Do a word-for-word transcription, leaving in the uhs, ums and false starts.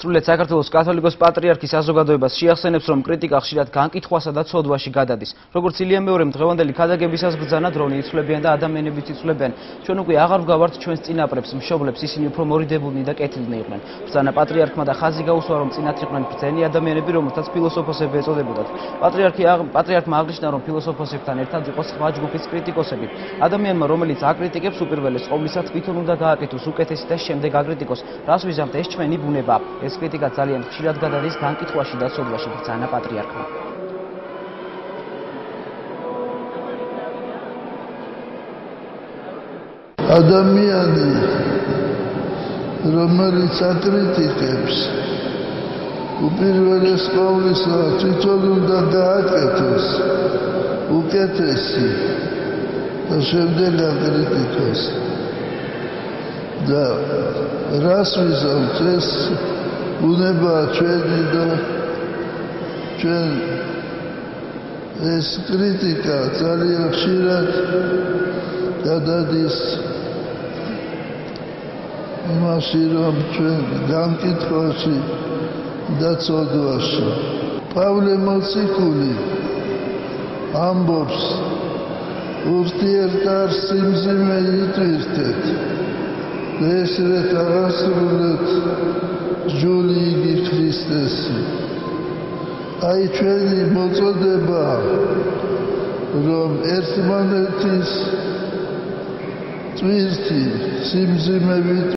სრულიად საქართველოს კათოლიკოს პატრიარქის საზოგადოებას შეახსენებს, რომ კრიტიკა ხშირად განკითხვასა და ცოდვაში გადადის. როგორც ილია მეორე დღევანდელი ქადაგებისას ბრძანად, რომ იცვლებიან და ადამიანებიც იცვლებიან. Ჩვენ უკვე აღარ ვგავართ ჩვენს წინაპრებს, მშობლებს, ისინი უფრო მორიდებულნი და კეთილნი იყვნენ. ბრძანა პატრიარქმა და ხაზი გაუსვა, რომ წინათ იყვნენ ბრძენი ადამიანები, რომელთაც ფილოსოფოსები ეწოდებოდათ. პატრიარქი პატრიარქმა აღნიშნა, რომ ფილოსოფოსებთან ერთად იყო სხვა ჯგუფის კრიტიკოსები. ადამიანმა, რომელიც აკრიტიკებს უპირველეს ყოვლისა, თვითონ უნდა გააკეთოს უკეთესი და შემდეგ აკრიტიკოს. რას ვიზამთ, ეს ჩვენი ბუნება. ეს კრიტიკა ძალიან ხშირად გადადის განკითხვაში და ცოდვაში, ბრძანა პატრიარქმა. ადამიანი, რომელიც აკრიტიკებს, უპირველეს ყოვლისა, თვითონ უნდა გააკეთოს უკეთესი და შემდეგ აკრიტიკოს. და რას ვიზამთ, ეს ბუნება ჩვენი და ჩვენ ეს კრიტიკა ძალიან ხშირად გადადის იმაში, რომ ჩვენ განკითხვაში და ცოდვაში. პავლე მოციქული ამბობს, ურთიერთარ სიმძიმე იტვირთეთ. Vesret arasrulet Juligi Kristesi. Ai çeni mozodeba rom ertmanetis tvirti simzimevit